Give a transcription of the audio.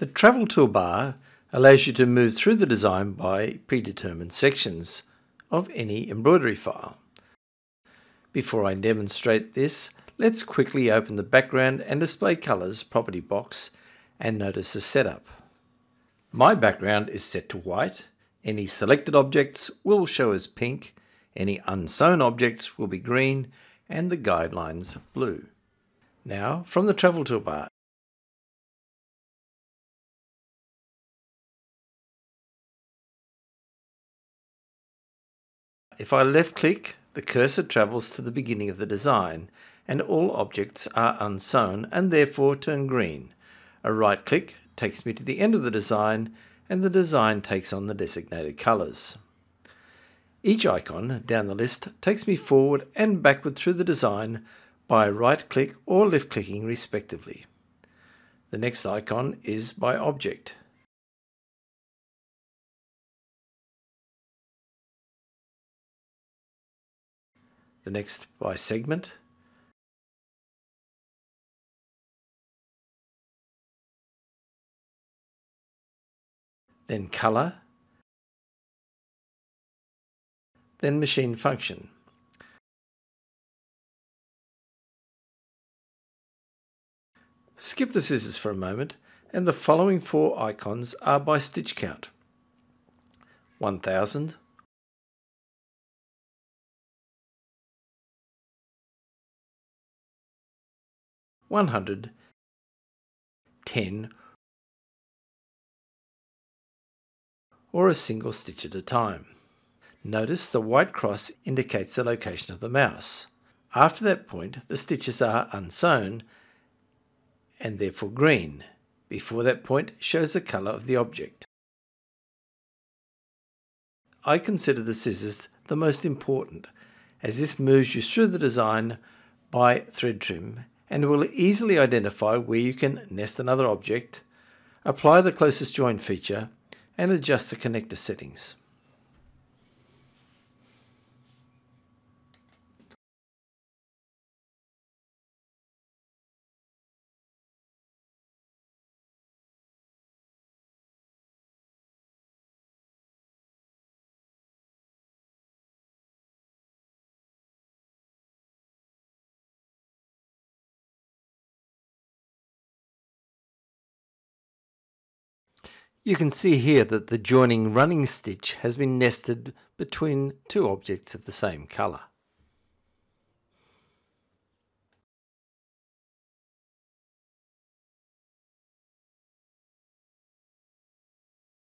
The Travel Toolbar allows you to move through the design by predetermined sections of any embroidery file. Before I demonstrate this, let's quickly open the Background and Display Colors property box and notice the setup. My background is set to white, any selected objects will show as pink, any unsewn objects will be green, and the guidelines blue. Now, from the Travel Toolbar, if I left-click, the cursor travels to the beginning of the design, and all objects are unsewn and therefore turn green. A right-click takes me to the end of the design, and the design takes on the designated colours. Each icon down the list takes me forward and backward through the design by right-click or left-clicking respectively. The next icon is by object. The next by segment. Then color. Then machine function. Skip the scissors for a moment, and the following four icons are by stitch count: 1000, 100, 10, or a single stitch at a time. Notice the white cross indicates the location of the mouse. After that point, the stitches are unsewn and therefore green. Before that point shows the colour of the object. I consider the scissors the most important, as this moves you through the design by thread trim and will easily identify where you can nest another object, apply the closest join feature, and adjust the connector settings. You can see here that the joining running stitch has been nested between two objects of the same colour.